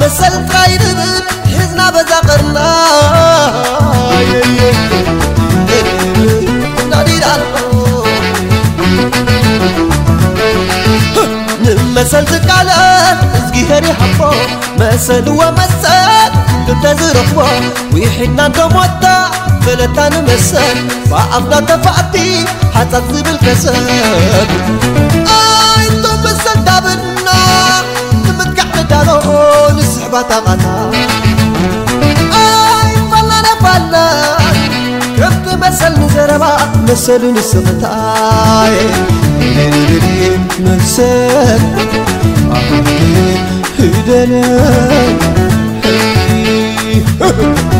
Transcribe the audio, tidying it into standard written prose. مسل خير حزنا بذاقرنا مسل تقالا ازقيهري حبو مسل ومسل تتزرقوا ويحنا دموتا فلتان مسل فأفنا تفعتي حتى تصيب الكسل انتو مسل دابنا نمتقع ندارو نسحبا طاقنا اي فلنا فلنا كنت مسل نزربا مسل نسبتاي مسل عقلي هدنا